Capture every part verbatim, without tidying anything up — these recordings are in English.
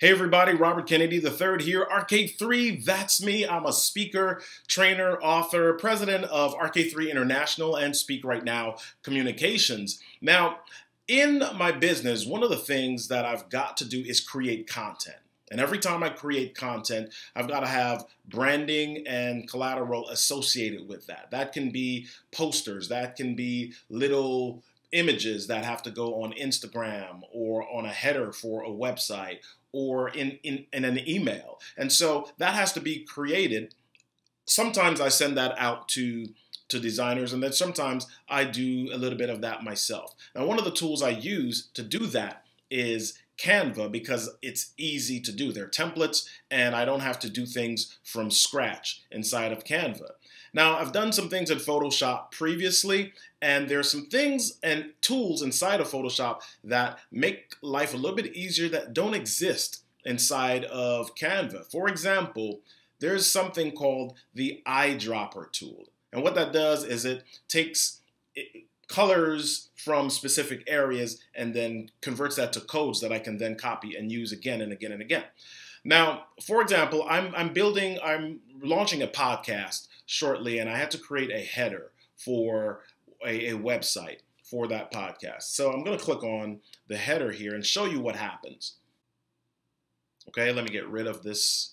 Hey everybody, Robert Kennedy the third here, R K three, that's me. I'm a speaker, trainer, author, president of R K three International and Speak Right Now Communications. Now, in my business, one of the things that I've got to do is create content. And every time I create content, I've got to have branding and collateral associated with that. That can be posters, that can be little images that have to go on Instagram or on a header for a website or in, in, in an email. And so that has to be created. Sometimes I send that out to, to designers, and then sometimes I do a little bit of that myself. Now, one of the tools I use to do that is Canva, because it's easy to do. They're templates, and I don't have to do things from scratch inside of Canva. Now, I've done some things in Photoshop previously, and there are some things and tools inside of Photoshop that make life a little bit easier that don't exist inside of Canva. For example, there's something called the eyedropper tool. And what that does is it takes it, colors from specific areas and then converts that to codes that I can then copy and use again and again and again. Now, for example, I'm, I'm building, I'm launching a podcast shortly, and I had to create a header for a, a website for that podcast. So I'm going to click on the header here and show you what happens. Okay, let me get rid of this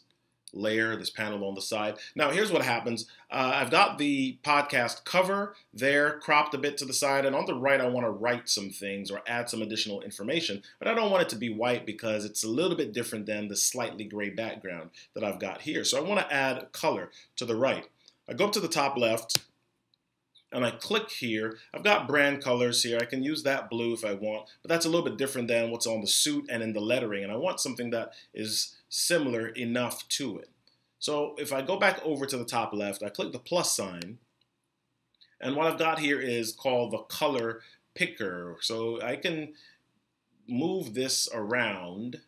layer, this panel on the side. Now, here's what happens. Uh, I've got the podcast cover there, cropped a bit to the side, and on the right, I want to write some things or add some additional information, but I don't want it to be white because it's a little bit different than the slightly gray background that I've got here. So I want to add color to the right. I go up to the top left, and I click here. I've got brand colors here. I can use that blue if I want, but that's a little bit different than what's on the suit and in the lettering, and I want something that is similar enough to it. So if I go back over to the top left, I click the plus sign, and what I've got here is called the color picker. So I can move this around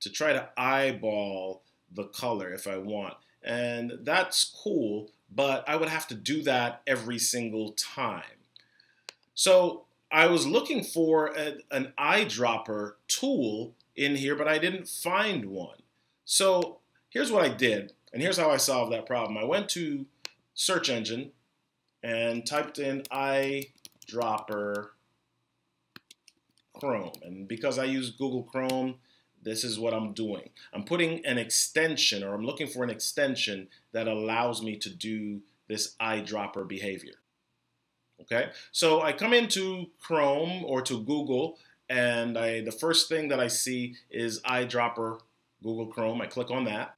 to try to eyeball the color if I want, and that's cool, but I would have to do that every single time. So I was looking for a, an eyedropper tool in here, but I didn't find one. So here's what I did, and here's how I solved that problem. I went to search engine and typed in eyedropper Chrome. And because I use Google Chrome, this is what I'm doing. I'm putting an extension, or I'm looking for an extension that allows me to do this eyedropper behavior. Okay, so I come into Chrome or to Google, and I, the first thing that I see is eyedropper Google Chrome. I click on that.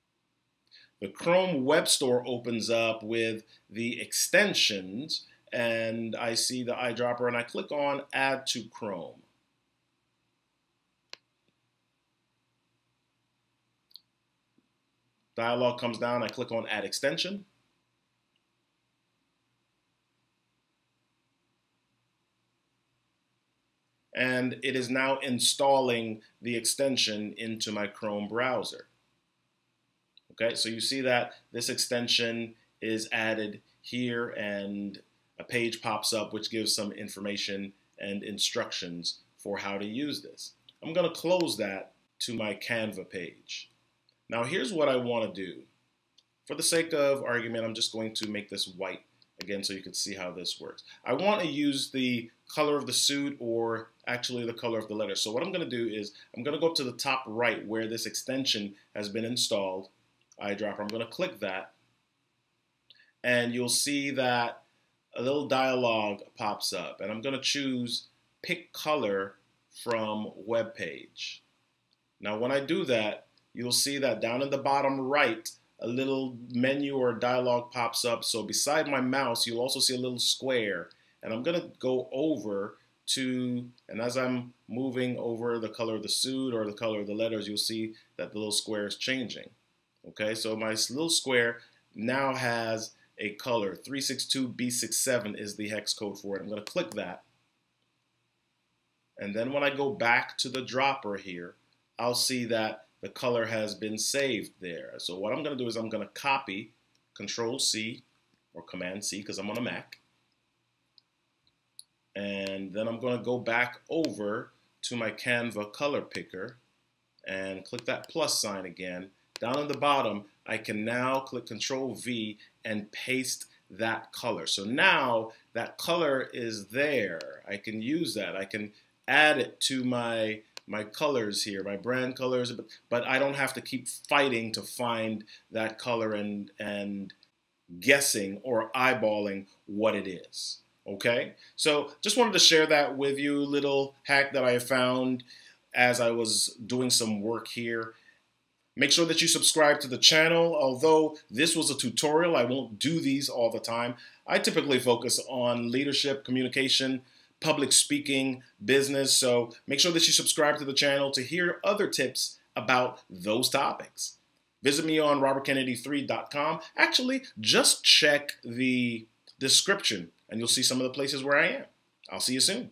The Chrome Web Store opens up with the extensions, and I see the eyedropper, and I click on Add to Chrome. Dialog comes down, I click on Add Extension. And it is now installing the extension into my Chrome browser. Okay, so you see that this extension is added here, and a page pops up which gives some information and instructions for how to use this. I'm going to close that to my Canva page. Now, here's what I want to do. For the sake of argument, I'm just going to make this white again so you can see how this works. I want to use the color of the suit, or actually the color of the letter. So what I'm going to do is I'm going to go up to the top right where this extension has been installed, eyedropper. I'm going to click that, and you'll see that a little dialog pops up, and I'm going to choose Pick Color from Web Page. Now, when I do that, you'll see that down in the bottom right, a little menu or dialog pops up. So beside my mouse, you'll also see a little square. And I'm going to go over to, and as I'm moving over the color of the suit or the color of the letters, you'll see that the little square is changing. Okay, so my little square now has a color. three six two B six seven is the hex code for it. I'm going to click that. And then when I go back to the dropper here, I'll see that the color has been saved there. So what I'm going to do is I'm going to copy, Control C or Command C, because I'm on a Mac. And then I'm going to go back over to my Canva color picker, and click that plus sign again. Down on the bottom, I can now click Control V and paste that color. So now that color is there. I can use that. I can add it to my my colors here, my brand colors, but, but I don't have to keep fighting to find that color and and guessing or eyeballing what it is. Okay, so just wanted to share that with you, little hack that I found as I was doing some work here. Make sure that you subscribe to the channel. Although this was a tutorial, I won't do these all the time. I typically focus on leadership, communication, public speaking, business. So make sure that you subscribe to the channel to hear other tips about those topics. Visit me on Robert Kennedy three dot com. Actually, just check the description and you'll see some of the places where I am. I'll see you soon.